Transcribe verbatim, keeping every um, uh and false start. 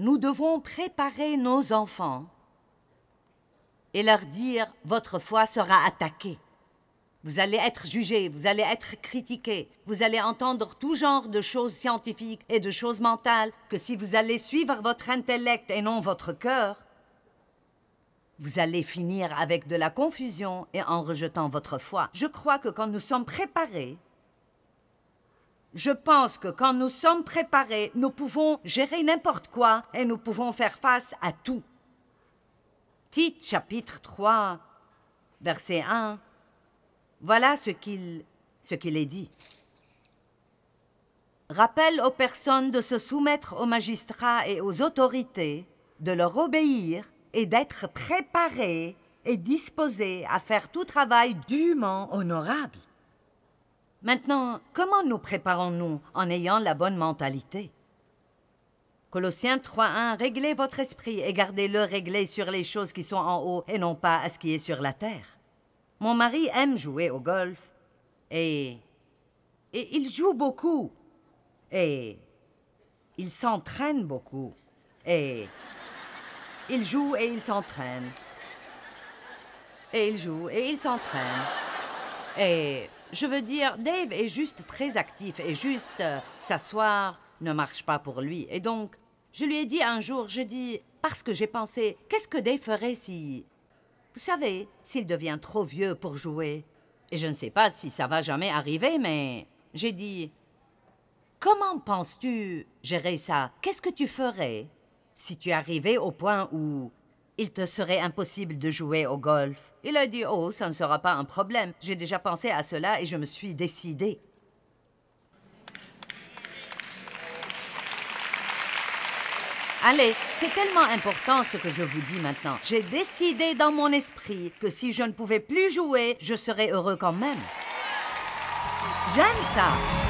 nous devons préparer nos enfants et leur dire « Votre foi sera attaquée. Vous allez être jugés, vous allez être critiqués, vous allez entendre tout genre de choses scientifiques et de choses mentales, que si vous allez suivre votre intellect et non votre cœur, vous allez finir avec de la confusion et en rejetant votre foi. » Je crois que quand nous sommes préparés, je pense que quand nous sommes préparés, nous pouvons gérer n'importe quoi et nous pouvons faire face à tout. Tite, chapitre trois, verset un, voilà ce qu'il ce qu'il est dit. Rappelle aux personnes de se soumettre aux magistrats et aux autorités, de leur obéir et d'être préparés et disposés à faire tout travail dûment honorable. Maintenant, comment nous préparons-nous en ayant la bonne mentalité? Colossiens trois un, réglez votre esprit et gardez-le réglé sur les choses qui sont en haut et non pas à ce qui est sur la terre. Mon mari aime jouer au golf et, et il joue beaucoup et il s'entraîne beaucoup et il joue et il s'entraîne et il joue et il s'entraîne et... Je veux dire, Dave est juste très actif et juste euh, s'asseoir ne marche pas pour lui. Et donc, je lui ai dit un jour, je dis, parce que j'ai pensé, qu'est-ce que Dave ferait si... Vous savez, s'il devient trop vieux pour jouer. Et je ne sais pas si ça va jamais arriver, mais j'ai dit, comment penses-tu gérer ça? Qu'est-ce que tu ferais si tu arrivais au point où... il te serait impossible de jouer au golf. Il a dit, oh, ça ne sera pas un problème. J'ai déjà pensé à cela et je me suis décidée. Allez, c'est tellement important ce que je vous dis maintenant. J'ai décidé dans mon esprit que si je ne pouvais plus jouer, je serais heureux quand même. J'aime ça.